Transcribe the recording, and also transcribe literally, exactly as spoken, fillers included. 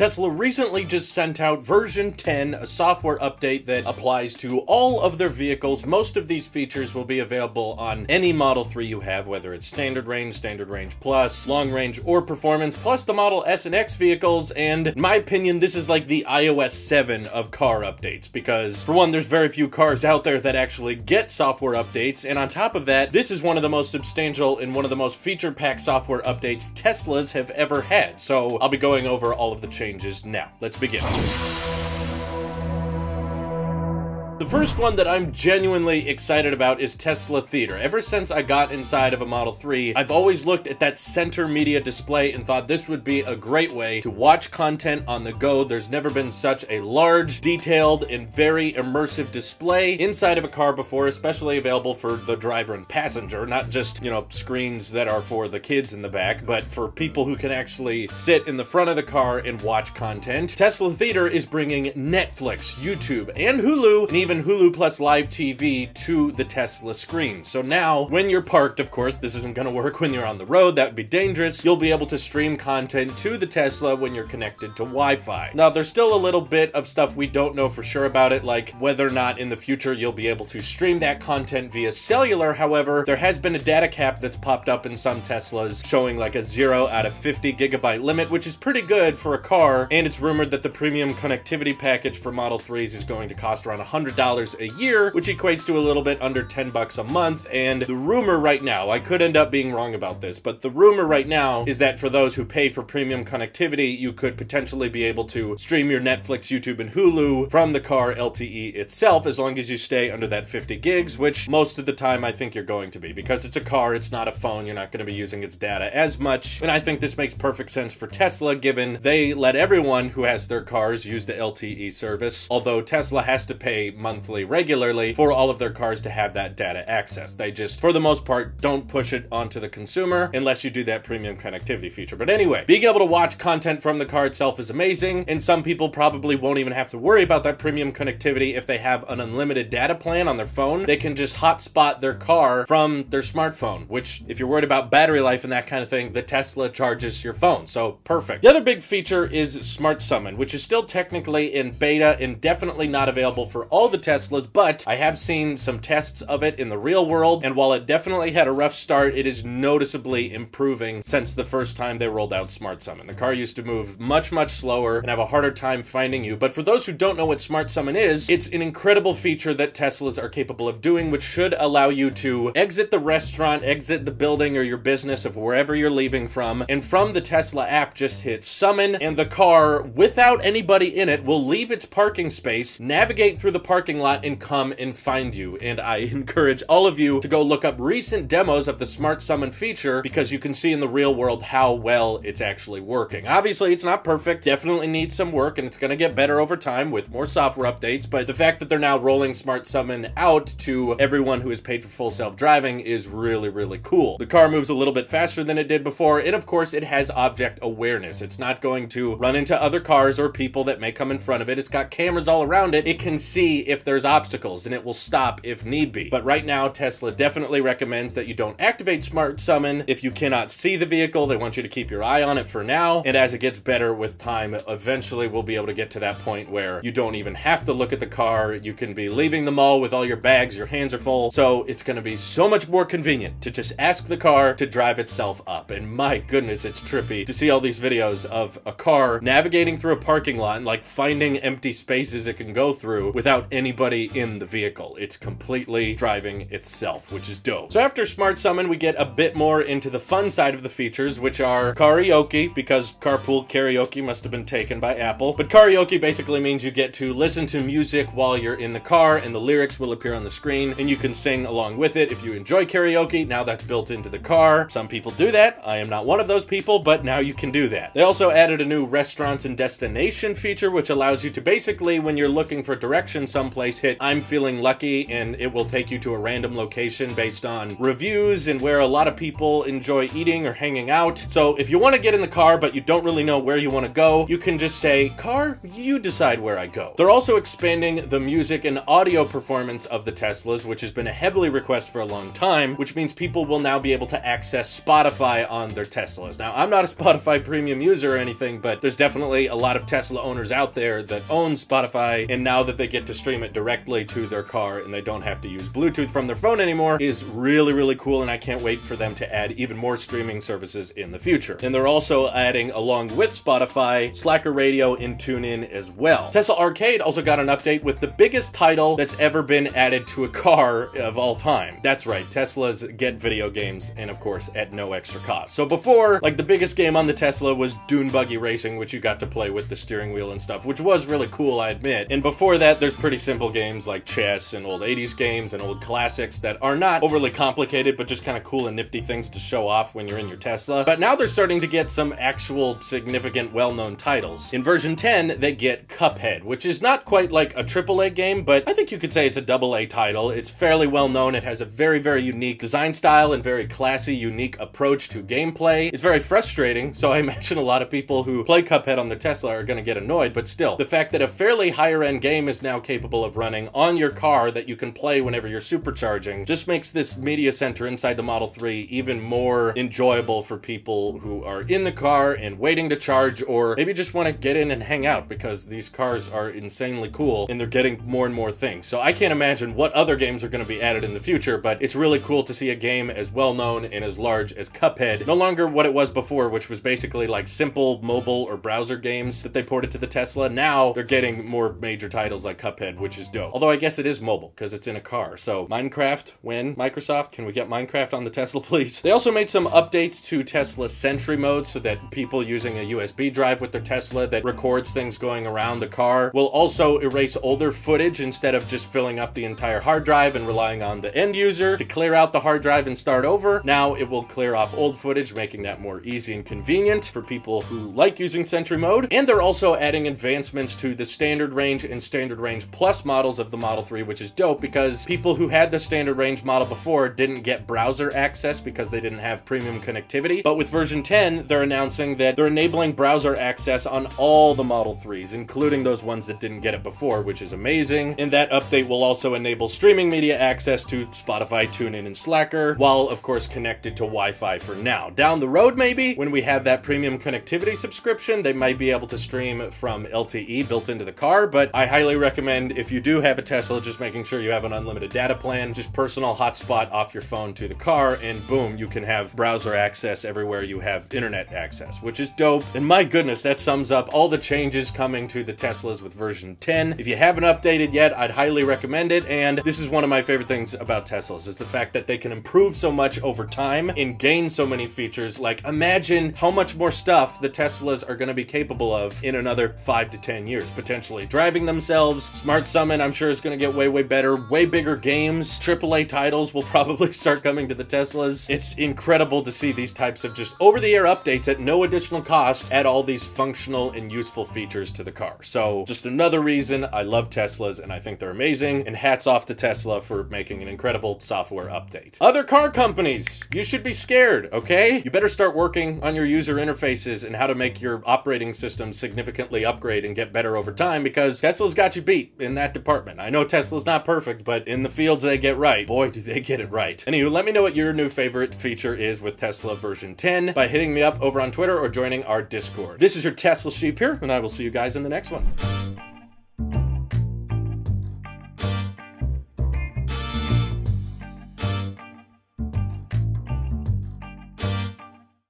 Tesla recently just sent out version ten, a software update that applies to all of their vehicles. Most of these features will be available on any Model three you have, whether it's standard range, standard range plus, long range, or performance, plus the Model S and X vehicles. And in my opinion, this is like the i O S seven of car updates, because for one, there's very few cars out there that actually get software updates. And on top of that, this is one of the most substantial and one of the most feature-packed software updates Teslas have ever had. So I'll be going over all of the changes. Now, let's begin. The first one that I'm genuinely excited about is Tesla Theater. Ever since I got inside of a Model three, I've always looked at that center media display and thought this would be a great way to watch content on the go. There's never been such a large, detailed, and very immersive display inside of a car before, especially available for the driver and passenger, not just, you know, screens that are for the kids in the back, but for people who can actually sit in the front of the car and watch content. Tesla Theater is bringing Netflix, YouTube, and Hulu, and even and Hulu plus live T V to the Tesla screen. So now, when you're parked, of course, this isn't gonna work when you're on the road, that would be dangerous, you'll be able to stream content to the Tesla when you're connected to Wi-Fi. Now, there's still a little bit of stuff we don't know for sure about it, like whether or not in the future you'll be able to stream that content via cellular. However, there has been a data cap that's popped up in some Teslas showing like a zero out of fifty gigabyte limit, which is pretty good for a car, and it's rumored that the premium connectivity package for Model threes is going to cost around one hundred dollars a year, which equates to a little bit under ten bucks a month. And the rumor right now, I could end up being wrong about this, but the rumor right now is that for those who pay for premium connectivity, you could potentially be able to stream your Netflix, YouTube, and Hulu from the car L T E itself, as long as you stay under that fifty gigs, which most of the time I think you're going to be, because it's a car, it's not a phone, you're not going to be using its data as much. And I think this makes perfect sense for Tesla, given they let everyone who has their cars use the L T E service, although Tesla has to pay money monthly regularly for all of their cars to have that data access. They just, for the most part, don't push it onto the consumer unless you do that premium connectivity feature. But anyway, being able to watch content from the car itself is amazing, and some people probably won't even have to worry about that premium connectivity if they have an unlimited data plan on their phone. They can just hotspot their car from their smartphone, which, if you're worried about battery life and that kind of thing, the Tesla charges your phone, so perfect. The other big feature is Smart Summon, which is still technically in beta and definitely not available for all the Teslas, but I have seen some tests of it in the real world, and while it definitely had a rough start, it is noticeably improving since the first time they rolled out Smart Summon. The car used to move much, much slower and have a harder time finding you, but for those who don't know what Smart Summon is, it's an incredible feature that Teslas are capable of doing, which should allow you to exit the restaurant, exit the building or your business of wherever you're leaving from, and from the Tesla app just hit Summon, and the car, without anybody in it, will leave its parking space, navigate through the parking lot and come and find you. And I encourage all of you to go look up recent demos of the Smart Summon feature, because you can see in the real world how well it's actually working. Obviously, it's not perfect, definitely needs some work, and it's gonna get better over time with more software updates, but the fact that they're now rolling Smart Summon out to everyone who has paid for full self-driving is really, really cool. The car moves a little bit faster than it did before, and of course it has object awareness. It's not going to run into other cars or people that may come in front of it. It's got cameras all around it. It can see if there's obstacles, and it will stop if need be. But right now, Tesla definitely recommends that you don't activate Smart Summon if you cannot see the vehicle. They want you to keep your eye on it for now, and as it gets better with time, eventually we'll be able to get to that point where you don't even have to look at the car. You can be leaving the mall with all your bags, your hands are full, so it's gonna be so much more convenient to just ask the car to drive itself up. And my goodness, it's trippy to see all these videos of a car navigating through a parking lot and like finding empty spaces it can go through without any anybody in the vehicle. It's completely driving itself, which is dope. So after Smart Summon, we get a bit more into the fun side of the features, which are karaoke, because carpool karaoke must have been taken by Apple. But karaoke basically means you get to listen to music while you're in the car, and the lyrics will appear on the screen, and you can sing along with it. If you enjoy karaoke, now that's built into the car. Some people do that. I am not one of those people, but now you can do that. They also added a new restaurant and destination feature, which allows you to basically, when you're looking for direction someplace, place, hit I'm feeling lucky, and it will take you to a random location based on reviews and where a lot of people enjoy eating or hanging out. So if you want to get in the car but you don't really know where you want to go, you can just say, car, you decide where I go. They're also expanding the music and audio performance of the Teslas, which has been a heavily requested for a long time, which means people will now be able to access Spotify on their Teslas. Now, I'm not a Spotify premium user or anything, but there's definitely a lot of Tesla owners out there that own Spotify, and now that they get to stream it directly to their car and they don't have to use Bluetooth from their phone anymore is really, really cool, and I can't wait for them to add even more streaming services in the future. And they're also adding, along with Spotify, Slacker Radio and TuneIn as well. Tesla Arcade also got an update with the biggest title that's ever been added to a car of all time. That's right, Teslas get video games, and of course at no extra cost. So before, like, the biggest game on the Tesla was Dune Buggy Racing, which you got to play with the steering wheel and stuff, which was really cool, I admit. And before that, there's pretty simple games like chess and old eighties games and old classics that are not overly complicated, but just kind of cool and nifty things to show off when you're in your Tesla. But now they're starting to get some actual significant well-known titles. In version ten, they get Cuphead, which is not quite like a triple A game, but I think you could say it's a double A title. It's fairly well known. It has a very, very unique design style and very classy, unique approach to gameplay. It's very frustrating, so I imagine a lot of people who play Cuphead on their Tesla are going to get annoyed, but still, the fact that a fairly higher-end game is now capable of running on your car that you can play whenever you're supercharging just makes this media center inside the Model three even more enjoyable for people who are in the car and waiting to charge, or maybe just want to get in and hang out, because these cars are insanely cool and they're getting more and more things. So I can't imagine what other games are going to be added in the future, but it's really cool to see a game as well-known and as large as Cuphead, no longer what it was before, which was basically like simple mobile or browser games that they ported to the Tesla. Now they're getting more major titles like Cuphead, which is dope. Although I guess it is mobile because it's in a car. So Minecraft, when? Microsoft, can we get Minecraft on the Tesla, please? They also made some updates to Tesla Sentry mode so that people using a U S B drive with their Tesla that records things going around the car will also erase older footage instead of just filling up the entire hard drive and relying on the end user to clear out the hard drive and start over. Now it will clear off old footage, making that more easy and convenient for people who like using Sentry mode. And they're also adding advancements to the standard range and standard range plus models of the Model three, which is dope because people who had the standard range model before didn't get browser access because they didn't have premium connectivity. But with version ten, they're announcing that they're enabling browser access on all the Model threes, including those ones that didn't get it before, which is amazing. And that update will also enable streaming media access to Spotify, TuneIn, and Slacker, while of course connected to Wi-Fi for now. Down the road, maybe, when we have that premium connectivity subscription, they might be able to stream from L T E built into the car, but I highly recommend, if you do have a Tesla, just making sure you have an unlimited data plan, just personal hotspot off your phone to the car, and boom, you can have browser access everywhere you have internet access, which is dope. And my goodness, that sums up all the changes coming to the Teslas with version ten. If you haven't updated yet, I'd highly recommend it, and this is one of my favorite things about Teslas, is the fact that they can improve so much over time and gain so many features. Like, imagine how much more stuff the Teslas are going to be capable of in another five to ten years, potentially. Driving themselves, Smart Summon, I'm sure, is going to get way, way better. Way bigger games, triple A titles will probably start coming to the Teslas. It's incredible to see these types of just over-the-air updates at no additional cost add all these functional and useful features to the car. So just another reason I love Teslas, and I think they're amazing, and hats off to Tesla for making an incredible software update. Other car companies, you should be scared, okay? You better start working on your user interfaces and how to make your operating system significantly upgrade and get better over time, because Tesla's got you beat in that department. I know Tesla's not perfect, but in the fields they get right, boy, do they get it right. Anywho, let me know what your new favorite feature is with Tesla version ten by hitting me up over on Twitter or joining our Discord. This is your Tesla Sheep here, and I will see you guys in the next one.